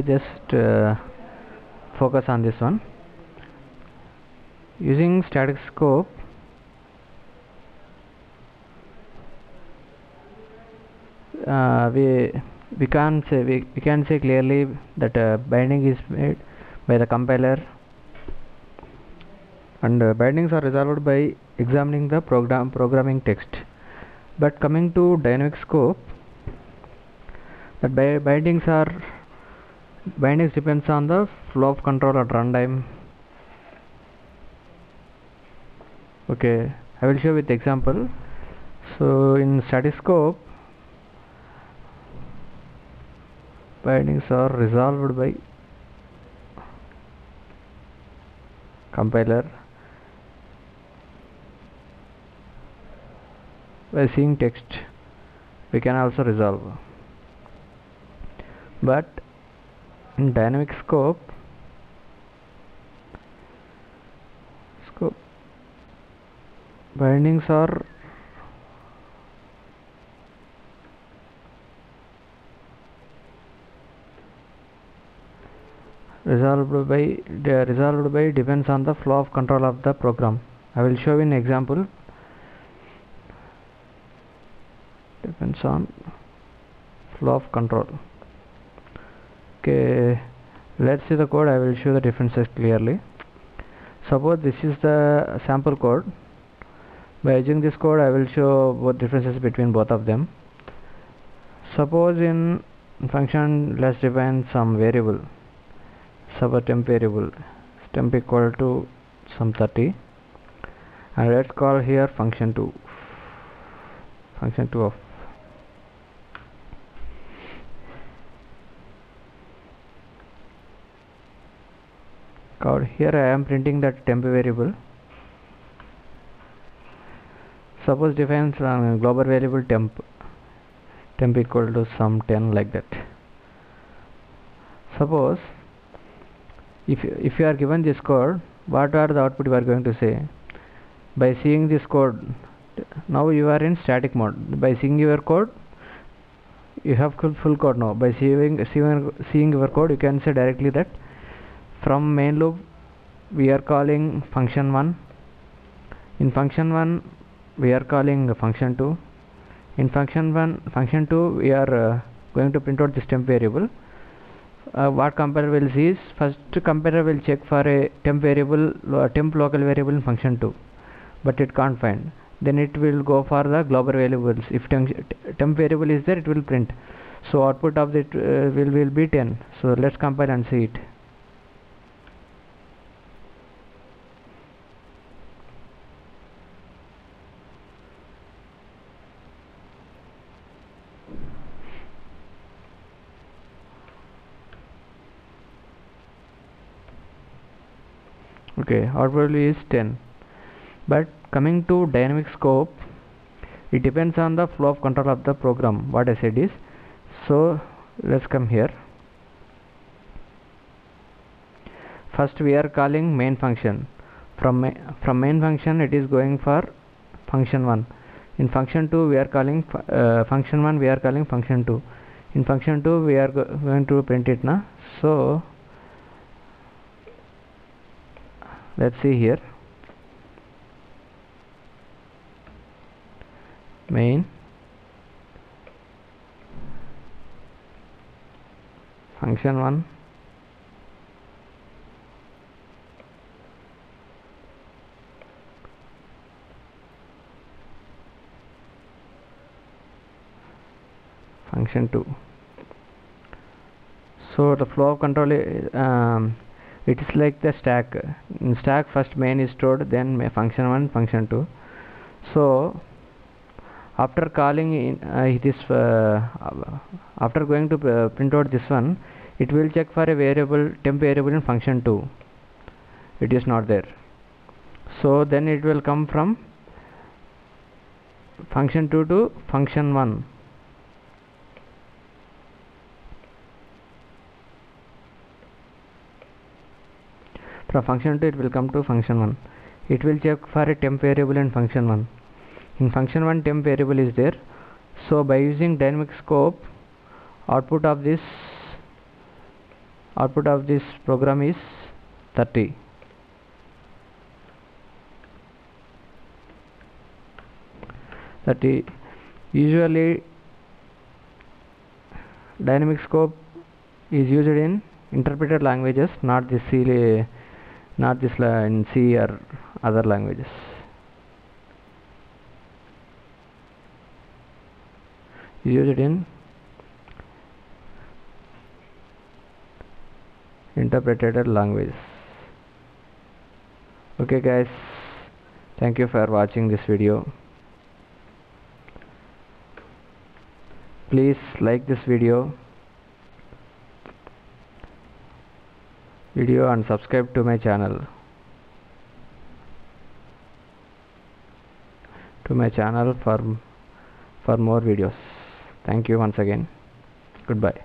Just focus on this one. Using static scope, we can say clearly that binding is made by the compiler, and bindings are resolved by examining the programming text. But coming to dynamic scope, that bindings depends on the flow of control at runtime. Okay, I will show with example. So in static scope, bindings are resolved by compiler by seeing text. We can also resolve, but in dynamic scope bindings are resolved by depends on the flow of control of the program. I will show in example. Depends on flow of control. Okay, let's see the code. I will show the differences clearly. Suppose this is the sample code. By using this code, I will show what differences between both of them. Suppose in function, let's define some variable, server temp variable, temp equal to some 30, and let's call here function 2 of. Here I am printing that temp variable. Suppose defines global variable temp equal to some 10, like that. Suppose if you are given this code, what are the output you are going to say? By seeing this code, now you are in static mode. By seeing your code, you have full code now. By seeing your code, you can say directly that from main loop we are calling function 1, in function 1 we are calling function 2, in function 2 we are going to print out this temp variable. What compiler will see is, first compiler will check for a temp local variable in function 2, but it can't find. Then it will go for the global variables. If temp variable is there, it will print. So output of it will be 10. So let's compile and see it. Okay, output value is 10. But coming to dynamic scope, it depends on the flow of control of the program. What I said is, so let's come here. First we are calling main function. From main function it is going for function 1. In function 2 we are calling function 1. We are calling function 2. In function 2 we are going to print it now. So let's see here, main function 1, function 2. So the flow of control it is like the stack. In stack, first main is stored, then function 1, function 2. So after calling after going to print out this one, it will check for a variable, temp variable in function 2. It is not there. So then it will come from function 2 to function 1. From function 2 it will come to function 1. It will check for a temp variable in function 1. In function 1 temp variable is there. So by using dynamic scope, output of this Output of this program is 30. Usually dynamic scope is used in interpreted languages, not this in C or other languages. Used in interpreted languages. Okay guys, thank you for watching this video. Please like this video and subscribe to my channel for more videos. Thank you once again. Goodbye.